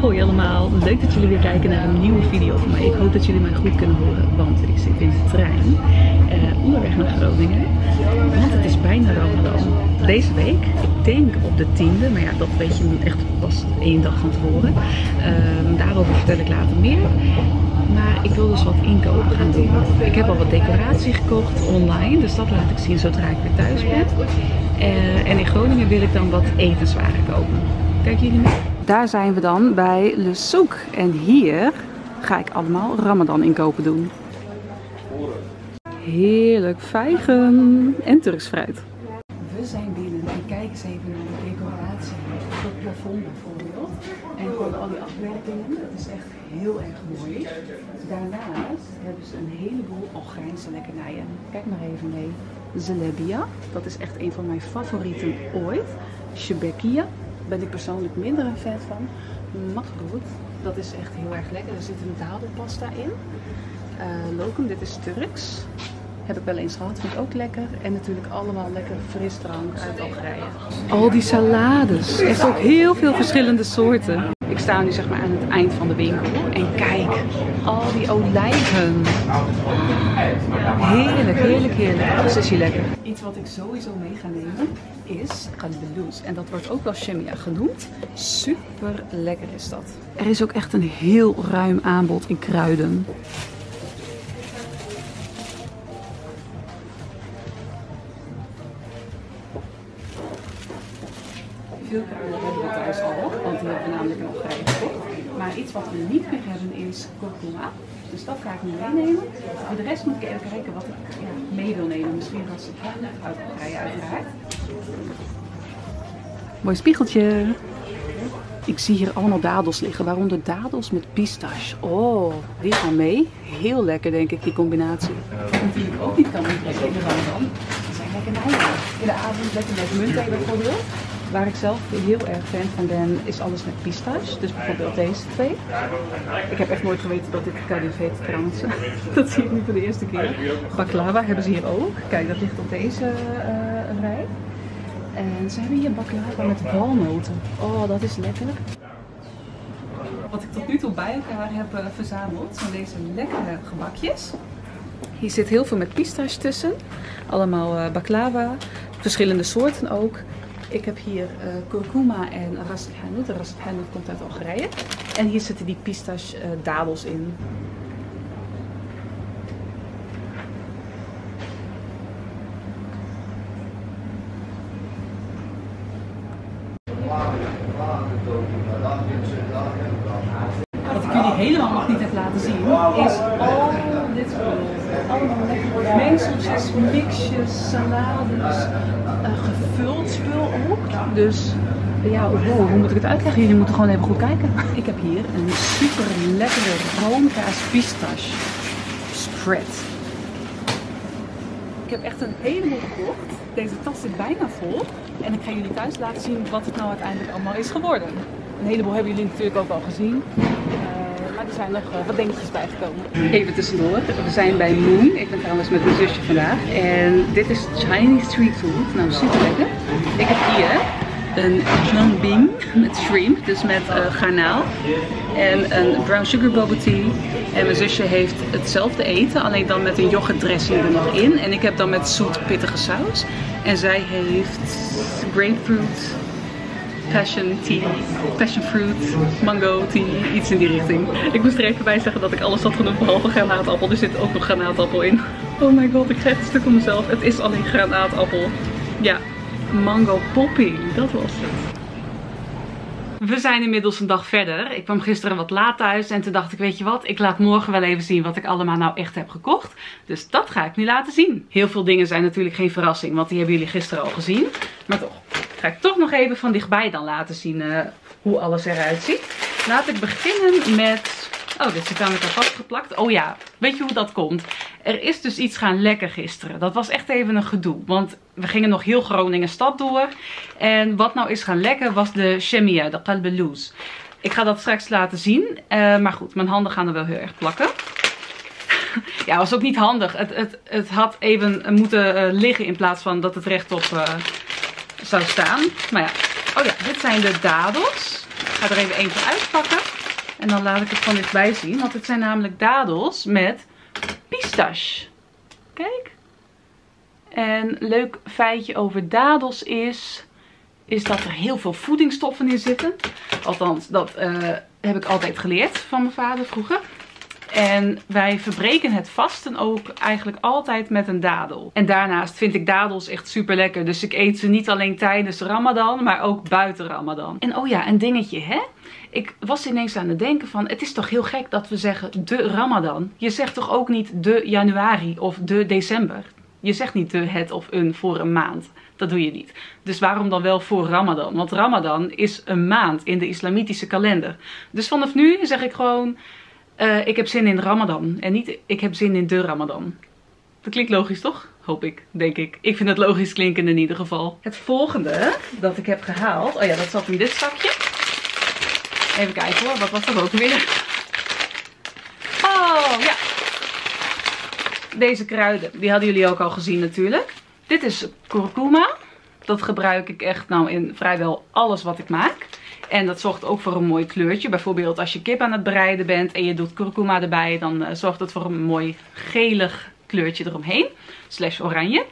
Hoi allemaal, leuk dat jullie weer kijken naar een nieuwe video van mij. Ik hoop dat jullie mij goed kunnen horen, want ik zit in de trein onderweg naar Groningen. Want het is bijna Ramadan. Deze week, ik denk op de 10e, maar ja, dat weet je niet echt pas één dag van tevoren. Daarover vertel ik later meer. Maar ik wil dus wat inkopen gaan doen. Ik heb al wat decoratie gekocht online, dus dat laat ik zien zodra ik weer thuis ben. En in Groningen wil ik dan wat etenswaren kopen. Kijken jullie mee? Daar zijn we dan bij Le Souk. En hier ga ik allemaal Ramadan inkopen doen. Heerlijk vijgen en Turks fruit. We zijn binnen en kijk eens even naar de decoratie. Het plafond bijvoorbeeld. En gewoon al die afwerkingen. Dat is echt heel erg mooi. Daarnaast hebben ze een heleboel Algerijnse lekkernijen. Kijk maar even mee. Zelebia, dat is echt een van mijn favorieten ooit. Shebekia. Ben ik persoonlijk minder een fan van. Magbrood, dat is echt heel erg lekker. Er zit een dadelpasta in. Lokum, dit is Turks. Heb ik wel eens gehad, vind ik ook lekker. En natuurlijk allemaal lekker frisdrank uit Algerije. Al die salades, echt ook heel veel verschillende soorten. Ik sta nu zeg maar aan het eind van de winkel en kijk, al die olijven. Heerlijk, heerlijk, heerlijk. Alles is hier lekker. Iets wat ik sowieso mee ga nemen is Kalbelous. En dat wordt ook wel chemia genoemd. Super lekker is dat. Er is ook echt een heel ruim aanbod in kruiden. Veel kruiden hebben we thuis al, want die hebben we namelijk nog gekocht. Maar iets wat we niet meer hebben is kurkuma. Dus dat ga ik nu meenemen. Voor de rest moet ik even kijken wat ik mee wil nemen. Misschien ras het hanout uit Algerije uiteraard. Mooi spiegeltje. Ik zie hier allemaal dadels liggen, waaronder dadels met pistache. Oh, die gaan mee. Heel lekker denk ik, die combinatie. Natuurlijk ook niet kan ontbreken in de Ramadan. Dat zijn lekker nijden. In de avond lekker met muntthee bijvoorbeeld. Waar ik zelf heel erg fan van ben, is alles met pistache. Dus bijvoorbeeld deze twee. Ik heb echt nooit geweten dat dit Kruidvat heet trouwens. Dat zie ik nu voor de eerste keer. Baklava hebben ze hier ook. Kijk, dat ligt op deze rij. En ze hebben hier baklava met walnoten. Oh, dat is lekker. Wat ik tot nu toe bij elkaar heb verzameld, zijn deze lekkere gebakjes. Hier zit heel veel met pistache tussen. Allemaal baklava. Verschillende soorten ook. Ik heb hier kurkuma en ras el hanout. De ras el hanout komt uit Algerije. En hier zitten die pistache dadels in. Wat ik jullie helemaal nog niet heb laten zien is al dit spul. Allemaal lekkere mengseltjes, mixjes, salades. Gevuld spul ook. Dus ja, hoe moet ik het uitleggen? Jullie moeten gewoon even goed kijken. Ik heb hier een super lekkere roomkaas pistache spread. Ik heb echt een heleboel gekocht. Deze tas zit bijna vol. En ik ga jullie thuis laten zien wat het nou uiteindelijk allemaal is geworden. Een heleboel hebben jullie natuurlijk ook al gezien. Maar er zijn nog wat dingetjes bijgekomen. Even tussendoor, we zijn bij Moon. Ik ben trouwens met mijn zusje vandaag. En dit is Chinese street food. Nou, super lekker. Ik heb hier een jambing met shrimp, dus met garnaal. En een brown sugar bubble tea. En mijn zusje heeft hetzelfde eten, alleen dan met een yoghurtdressing er nog in. En ik heb dan met zoet pittige saus. En zij heeft grapefruit. Passion tea, passion fruit, mango tea, iets in die richting. Ik moest er even bij zeggen dat ik alles had genoemd behalve granaatappel. Er zit ook nog granaatappel in. Oh my god, ik krijg een stuk om mezelf. Het is alleen granaatappel. Ja, mango popping, dat was het. We zijn inmiddels een dag verder. Ik kwam gisteren wat laat thuis en toen dacht ik, weet je wat, ik laat morgen wel even zien wat ik allemaal nou echt heb gekocht. Dus dat ga ik nu laten zien. Heel veel dingen zijn natuurlijk geen verrassing, want die hebben jullie gisteren al gezien. Maar toch, ga ik toch nog even van dichtbij dan laten zien hoe alles eruit ziet. Laat ik beginnen met... Oh, dit zit aan elkaar vastgeplakt. Oh ja, weet je hoe dat komt? Er is dus iets gaan lekken gisteren. Dat was echt even een gedoe, want we gingen nog heel Groningen stad door. En wat nou is gaan lekken was de chemia, de Qalbelous. Ik ga dat straks laten zien, maar goed, mijn handen gaan er wel heel erg plakken. Ja, was ook niet handig. Het had even moeten liggen in plaats van dat het rechtop zou staan. Maar ja, oh ja, dit zijn de dadels. ga er even eentje uitpakken. En dan laat ik het van dichtbij zien. Want het zijn namelijk dadels met pistache. Kijk. En leuk feitje over dadels is dat er heel veel voedingsstoffen in zitten. Althans, dat heb ik altijd geleerd van mijn vader vroeger. En wij verbreken het vasten ook eigenlijk altijd met een dadel. En daarnaast vind ik dadels echt super lekker. Dus ik eet ze niet alleen tijdens Ramadan, maar ook buiten Ramadan. En oh ja, een dingetje hè. Ik was ineens aan het denken van, het is toch heel gek dat we zeggen de Ramadan. Je zegt toch ook niet de januari of de december. Je zegt niet de, het of een voor een maand. Dat doe je niet. Dus waarom dan wel voor Ramadan? Want Ramadan is een maand in de islamitische kalender. Dus vanaf nu zeg ik gewoon, ik heb zin in Ramadan. En niet, ik heb zin in de Ramadan. Dat klinkt logisch toch? Hoop ik, denk ik. Ik vind het logisch klinken in ieder geval. Het volgende dat ik heb gehaald. Oh ja, dat zat in dit zakje. Even kijken hoor, wat was dat ook weer? Oh ja. Deze kruiden, die hadden jullie ook al gezien natuurlijk. Dit is kurkuma. Dat gebruik ik echt nou in vrijwel alles wat ik maak. En dat zorgt ook voor een mooi kleurtje. Bijvoorbeeld als je kip aan het bereiden bent en je doet kurkuma erbij. Dan zorgt dat voor een mooi gelig kleurtje eromheen. Slash oranje.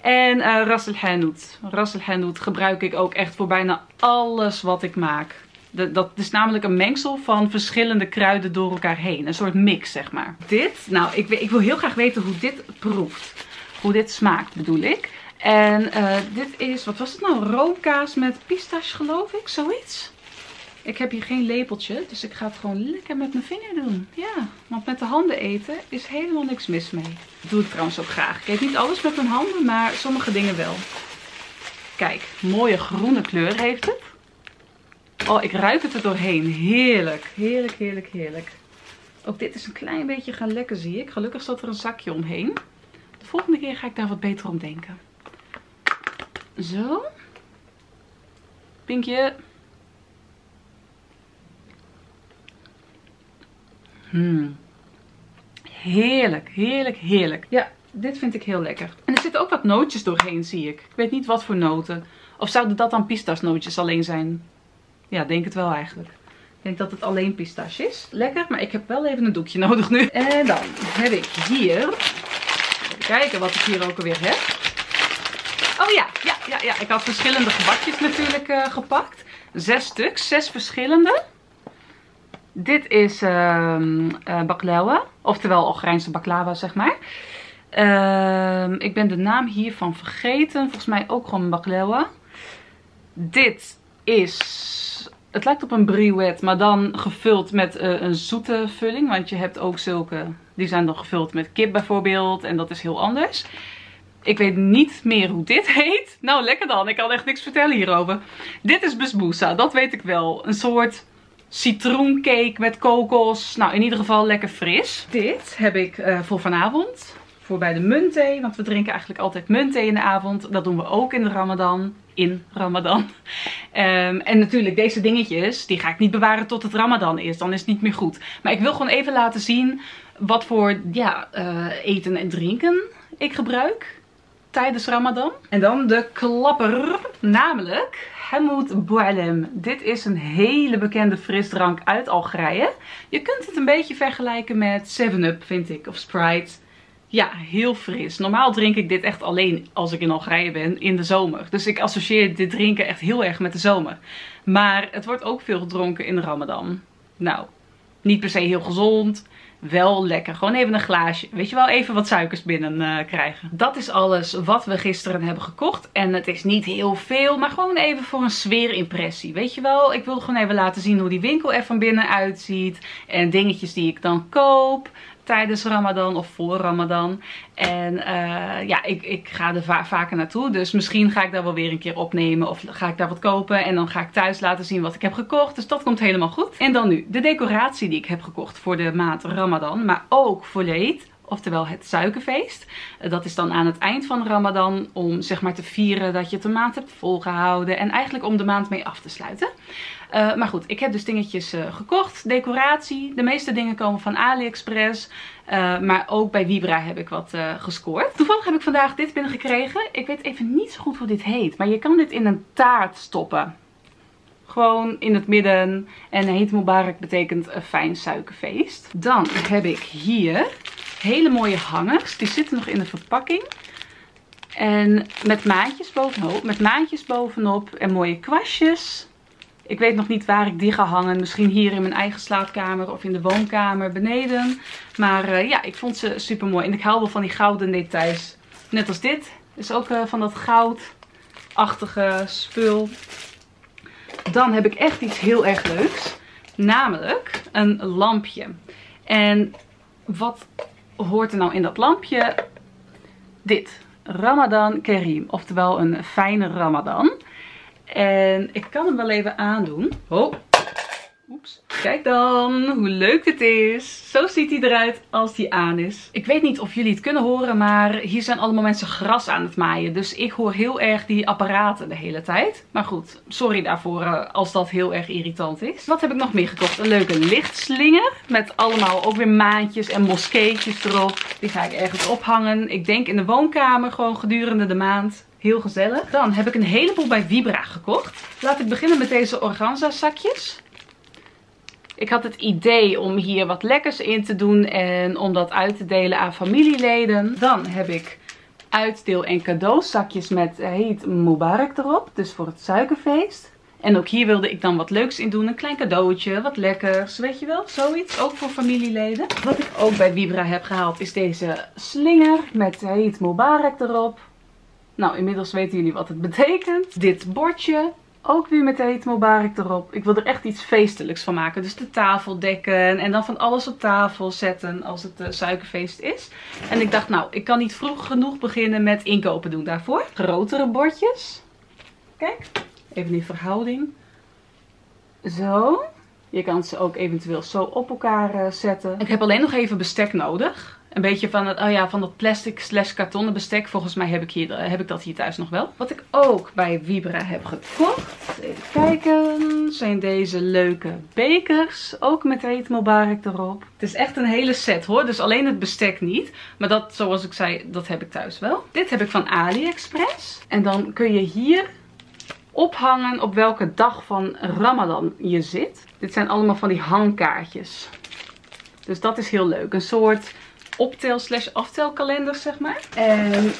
En ras el hanout. Ras el hanout gebruik ik ook echt voor bijna alles wat ik maak. Dat is namelijk een mengsel van verschillende kruiden door elkaar heen. Een soort mix, zeg maar. Dit, nou, ik wil heel graag weten hoe dit proeft. Hoe dit smaakt, bedoel ik. En dit is, wat was het nou? Roomkaas met pistache, geloof ik. Zoiets. Ik heb hier geen lepeltje, dus ik ga het gewoon lekker met mijn vinger doen. Ja, want met de handen eten is helemaal niks mis mee. Dat doe ik trouwens ook graag. Ik eet niet alles met mijn handen, maar sommige dingen wel. Kijk, mooie groene kleur heeft het. Oh, ik ruik het er doorheen. Heerlijk, heerlijk, heerlijk, heerlijk. Ook dit is een klein beetje gaan lekken, zie ik. Gelukkig zat er een zakje omheen. De volgende keer ga ik daar wat beter om denken. Zo. Pinkje. Heerlijk, heerlijk, heerlijk. Ja, dit vind ik heel lekker. En er zitten ook wat nootjes doorheen, zie ik. Ik weet niet wat voor noten. Of zouden dat dan pistasnootjes alleen zijn? Ja, denk het wel eigenlijk. Ik denk dat het alleen pistache is. Lekker, maar ik heb wel even een doekje nodig nu. En dan heb ik hier... Even kijken wat ik hier ook alweer heb. Oh ja, ja. Ik had verschillende gebakjes natuurlijk gepakt. 6 stuks, 6 verschillende. Dit is baklava, oftewel Algerijnse baklava, zeg maar. Ik ben de naam hiervan vergeten. Volgens mij ook gewoon baklava. Dit is... Het lijkt op een briouet, maar dan gevuld met een zoete vulling. Want je hebt ook zulke... Die zijn dan gevuld met kip bijvoorbeeld. En dat is heel anders. Ik weet niet meer hoe dit heet. Nou, lekker dan. Ik kan echt niks vertellen hierover. Dit is besboussa. Dat weet ik wel. Een soort citroencake met kokos. Nou, in ieder geval lekker fris. Dit heb ik voor vanavond. Voor bij de muntthee. Want we drinken eigenlijk altijd muntthee in de avond. Dat doen we ook in de Ramadan. In Ramadan. En natuurlijk deze dingetjes, die ga ik niet bewaren tot het Ramadan is. Dan is het niet meer goed. Maar ik wil gewoon even laten zien wat voor ja, eten en drinken ik gebruik tijdens Ramadan. En dan de klapper, namelijk Hamoud Boualem. Dit is een hele bekende frisdrank uit Algerije. Je kunt het een beetje vergelijken met 7-Up, vind ik, of Sprite. Ja, heel fris. Normaal drink ik dit echt alleen als ik in Algerije ben in de zomer. Dus ik associeer dit drinken echt heel erg met de zomer. Maar het wordt ook veel gedronken in Ramadan. Nou, niet per se heel gezond. Wel lekker. Gewoon even een glaasje. Weet je wel, even wat suikers binnen krijgen. Dat is alles wat we gisteren hebben gekocht. En het is niet heel veel, maar gewoon even voor een sfeerimpressie. Weet je wel, ik wil gewoon even laten zien hoe die winkel er van binnen uitziet. En dingetjes die ik dan koop tijdens Ramadan of voor Ramadan. En ja, ik ga er vaker naartoe. Dus misschien ga ik daar wel weer een keer opnemen. Of ga ik daar wat kopen. En dan ga ik thuis laten zien wat ik heb gekocht. Dus dat komt helemaal goed. En dan nu de decoratie die ik heb gekocht voor de maand Ramadan. Maar ook voor de Eid. Oftewel het suikerfeest. Dat is dan aan het eind van Ramadan. Om zeg maar te vieren dat je het de maand hebt volgehouden. En eigenlijk om de maand mee af te sluiten. Maar goed, ik heb dus dingetjes gekocht. Decoratie. De meeste dingen komen van AliExpress. Maar ook bij Wibra heb ik wat gescoord. Toevallig heb ik vandaag dit binnengekregen. Ik weet even niet zo goed hoe dit heet. Maar je kan dit in een taart stoppen. Gewoon in het midden. En Eid Moubarak betekent een fijn suikerfeest. Dan heb ik hier hele mooie hangers. Die zitten nog in de verpakking. En met maatjes bovenop. En mooie kwastjes. Ik weet nog niet waar ik die ga hangen. Misschien hier in mijn eigen slaapkamer of in de woonkamer beneden. Maar ja, ik vond ze super mooi. En ik hou wel van die gouden details. Net als dit. Is ook van dat goudachtige spul. Dan heb ik echt iets heel erg leuks. Namelijk een lampje. En wat hoort er nou in dat lampje? Dit. Ramadan Kareem. Oftewel een fijne Ramadan. En ik kan hem wel even aandoen. Oh. Oeps. Kijk dan hoe leuk het is. Zo ziet hij eruit als hij aan is. Ik weet niet of jullie het kunnen horen, maar hier zijn allemaal mensen gras aan het maaien. Dus ik hoor heel erg die apparaten de hele tijd. Maar goed, sorry daarvoor als dat heel erg irritant is. Wat heb ik nog meer gekocht? Een leuke lichtslinger met allemaal ook weer maantjes en moskeetjes erop. Die ga ik ergens ophangen. Ik denk in de woonkamer gewoon gedurende de maand. Heel gezellig. Dan heb ik een heleboel bij Wibra gekocht. Laat ik beginnen met deze organza zakjes. Ik had het idee om hier wat lekkers in te doen en om dat uit te delen aan familieleden. Dan heb ik uitdeel- en cadeauzakjes met Eid Moubarak erop, dus voor het suikerfeest. En ook hier wilde ik dan wat leuks in doen. Een klein cadeautje, wat lekkers, weet je wel, zoiets. Ook voor familieleden. Wat ik ook bij Wibra heb gehaald is deze slinger met Eid Moubarak erop. Nou, inmiddels weten jullie wat het betekent. Dit bordje. Ook weer met Eid Moubarak erop. Ik wil er echt iets feestelijks van maken. Dus de tafel dekken en dan van alles op tafel zetten als het suikerfeest is. En ik dacht, nou, ik kan niet vroeg genoeg beginnen met inkopen doen daarvoor. Grotere bordjes. Kijk, even in verhouding. Zo. Je kan ze ook eventueel zo op elkaar zetten. Ik heb alleen nog even bestek nodig. Een beetje van, oh ja, van dat plastic / kartonnen bestek. Volgens mij heb ik dat hier thuis nog wel. Wat ik ook bij Wibra heb gekocht. Even kijken. Zijn deze leuke bekers. Ook met Eid Moubarak erop. Het is echt een hele set hoor. Dus alleen het bestek niet. Maar dat, zoals ik zei, dat heb ik thuis wel. Dit heb ik van AliExpress. En dan kun je hier ophangen op welke dag van Ramadan je zit. Dit zijn allemaal van die hangkaartjes. Dus dat is heel leuk. Een soort optel / aftelkalender, zeg maar. En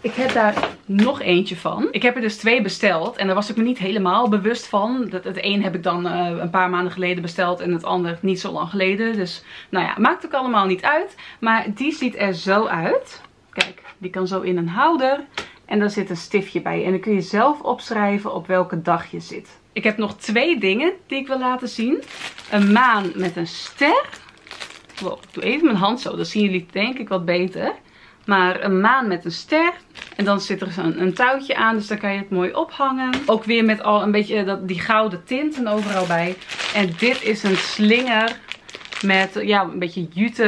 ik heb daar nog eentje van. Ik heb er dus 2 besteld. En daar was ik me niet helemaal bewust van. Het een heb ik dan een paar maanden geleden besteld. En het ander niet zo lang geleden. Dus nou ja, maakt ook allemaal niet uit. Maar die ziet er zo uit. Kijk, die kan zo in een houder. En daar zit een stiftje bij. En dan kun je zelf opschrijven op welke dag je zit. Ik heb nog 2 dingen die ik wil laten zien. Een maan met een ster. Wow, ik doe even mijn hand zo. Dan zien jullie denk ik wat beter. Maar een maan met een ster. En dan zit er een touwtje aan. Dus daar kan je het mooi ophangen. Ook weer met al een beetje die gouden tinten overal bij. En dit is een slinger. Met ja, een beetje jute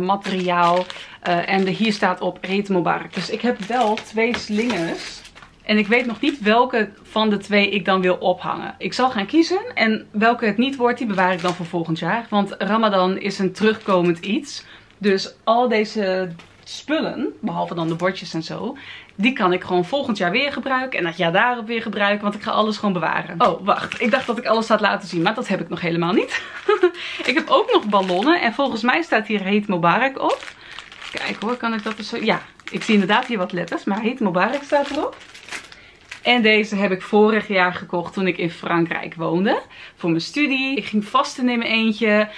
materiaal. En hier staat op Eid Moubarak. Dus ik heb wel 2 slingers. En ik weet nog niet welke van de 2 ik dan wil ophangen. Ik zal gaan kiezen. En welke het niet wordt, die bewaar ik dan voor volgend jaar. Want Ramadan is een terugkomend iets. Dus al deze spullen, behalve dan de bordjes en zo, die kan ik gewoon volgend jaar weer gebruiken. En dat jaar daarop weer gebruiken, want ik ga alles gewoon bewaren. Oh, wacht. Ik dacht dat ik alles had laten zien, maar dat heb ik nog helemaal niet. Ik heb ook nog ballonnen. En volgens mij staat hier Eid Moubarak op. Kijk hoor, kan ik dat dus zo... Ja, ik zie inderdaad hier wat letters, maar Eid Moubarak staat erop. En deze heb ik vorig jaar gekocht toen ik in Frankrijk woonde. Voor mijn studie. Ik ging vasten in mijn eentje.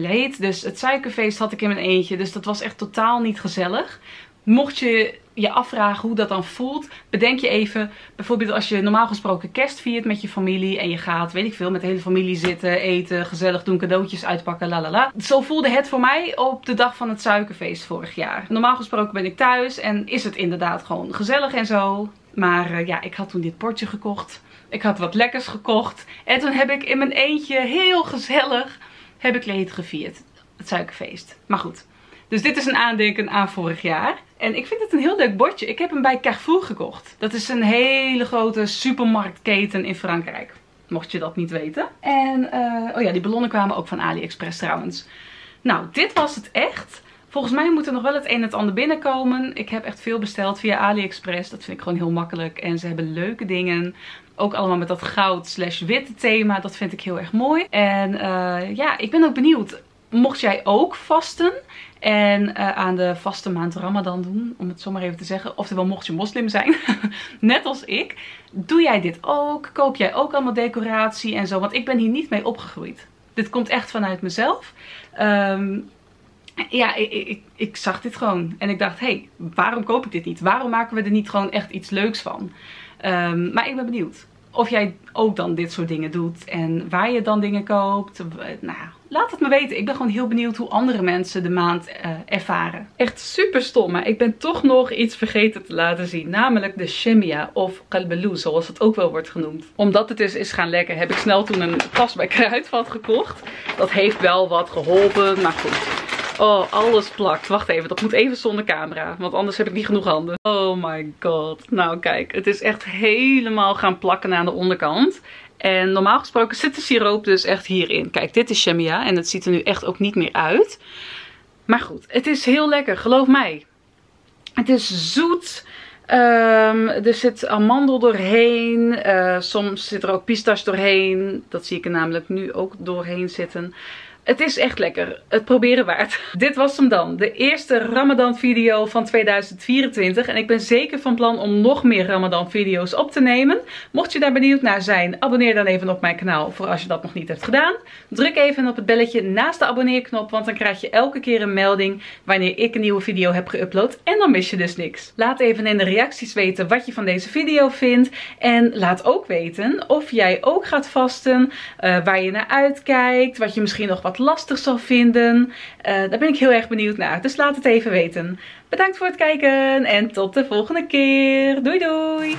Leed. Dus het suikerfeest had ik in mijn eentje. Dus dat was echt totaal niet gezellig. Mocht je je afvragen hoe dat dan voelt, bedenk je even. Bijvoorbeeld als je normaal gesproken kerst viert met je familie. En je gaat, weet ik veel, met de hele familie zitten, eten, gezellig doen, cadeautjes uitpakken, lalala. Zo voelde het voor mij op de dag van het suikerfeest vorig jaar. Normaal gesproken ben ik thuis en is het inderdaad gewoon gezellig en zo. Maar ja, ik had toen dit potje gekocht. Ik had wat lekkers gekocht. En toen heb ik in mijn eentje, heel gezellig, heb ik Eid gevierd. Het suikerfeest. Maar goed. Dus dit is een aandenken aan vorig jaar. En ik vind het een heel leuk bordje. Ik heb hem bij Carrefour gekocht. Dat is een hele grote supermarktketen in Frankrijk. Mocht je dat niet weten. En, oh ja, die ballonnen kwamen ook van AliExpress trouwens. Nou, dit was het echt. Volgens mij moet er nog wel het een en het ander binnenkomen. Ik heb echt veel besteld via AliExpress. Dat vind ik gewoon heel makkelijk. En ze hebben leuke dingen. Ook allemaal met dat goud slash witte thema. Dat vind ik heel erg mooi. En ja, ik ben ook benieuwd. Mocht jij ook vasten en aan de vaste maand Ramadan doen, om het zomaar even te zeggen. Oftewel, mocht je moslim zijn, net als ik. Doe jij dit ook? Koop jij ook allemaal decoratie en zo? Want ik ben hier niet mee opgegroeid. Dit komt echt vanuit mezelf. Ja, ik zag dit gewoon. En ik dacht, hé, waarom koop ik dit niet? Waarom maken we er niet gewoon echt iets leuks van? Maar ik ben benieuwd of jij ook dan dit soort dingen doet. En waar je dan dingen koopt. Nou, laat het me weten. Ik ben gewoon heel benieuwd hoe andere mensen de maand ervaren. Echt super stom, maar ik ben toch nog iets vergeten te laten zien. Namelijk de chemia of Qalbelou, zoals het ook wel wordt genoemd. Omdat het dus is gaan lekken, heb ik snel toen een tas bij Kruidvat gekocht. Dat heeft wel wat geholpen, maar goed. Oh, alles plakt. Wacht even, dat moet even zonder camera. Want anders heb ik niet genoeg handen. Oh my god. Nou kijk, het is echt helemaal gaan plakken aan de onderkant. En normaal gesproken zit de siroop dus echt hierin. Kijk, dit is chemia en het ziet er nu echt ook niet meer uit. Maar goed, het is heel lekker, geloof mij. Het is zoet. Er zit amandel doorheen. Soms zit er ook pistache doorheen. Dat zie ik er namelijk nu ook doorheen zitten. Het is echt lekker. Het proberen waard. Dit was hem dan. De eerste Ramadan video van 2024. En ik ben zeker van plan om nog meer Ramadan video's op te nemen. Mocht je daar benieuwd naar zijn, abonneer dan even op mijn kanaal. Voor als je dat nog niet hebt gedaan. Druk even op het belletje naast de abonneerknop. Want dan krijg je elke keer een melding wanneer ik een nieuwe video heb geüpload. En dan mis je dus niks. Laat even in de reacties weten wat je van deze video vindt. En laat ook weten of jij ook gaat vasten. Waar je naar uitkijkt. Wat je misschien nog wat lastig zal vinden. Daar ben ik heel erg benieuwd naar. Dus laat het even weten. Bedankt voor het kijken en tot de volgende keer. Doei doei!